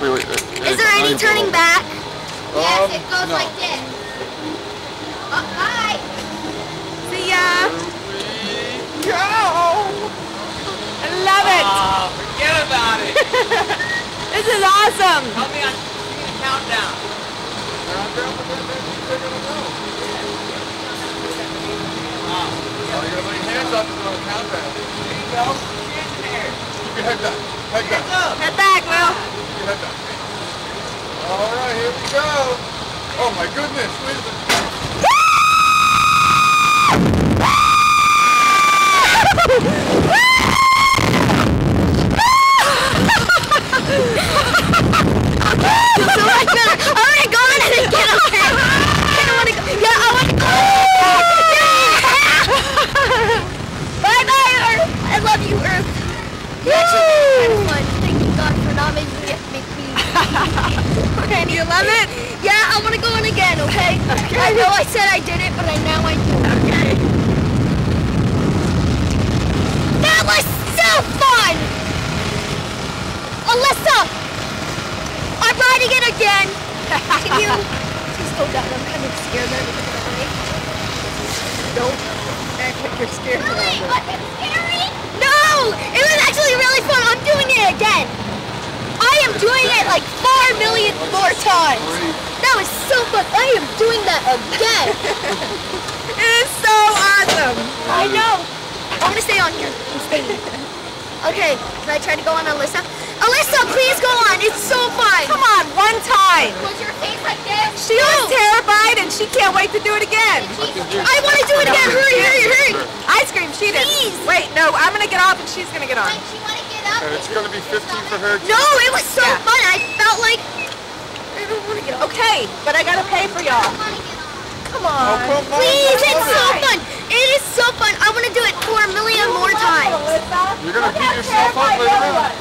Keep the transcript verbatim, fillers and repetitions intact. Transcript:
Wait, wait, wait. Is there any turning back? Um, yes, it goes no. like this. Oh, hi. See ya. Here we go. I love it. Oh, forget about it. This is awesome. Help me on the countdown. You're gonna put your hands up and go on the countdown. There you go. Get in there. Keep your head back. Head back. Head back, Will. Keep your head back. All right, here we go. Oh my goodness. Wait a minute. You love it? Yeah, I want to go on again, okay? Okay? I know I said I did it, but I now I do. Okay. That was so fun! Alyssa! I'm riding it again! Can you please go down? I'm kind of scared of it, right? Don't act like you're scared of it. Really? Was it scary? No! It was actually really fun! I'm doing it again! I am doing it like four million more times. That was so fun. I am doing that again. It is so awesome. I know. I'm gonna stay on here. I'm staying. Okay, can I try to go on Alyssa? Alyssa, please go on. It's so fun. Come on, one time. Was your face like this? She no. was terrified and she can't wait to do it again. I want to do it again. Hurry, hurry, hurry. Ice cream, she did. Please. Wait, no, I'm gonna get off and she's gonna get on. And it's going to be fifteen for her. No, it was so yeah. fun. I felt like I don't want to get on. Okay, but I got to pay for y'all. Come on. Oh, come on. Please, it's right. so fun. It is so fun. I want to do it for a million more times. You're going to beat yourself up later on.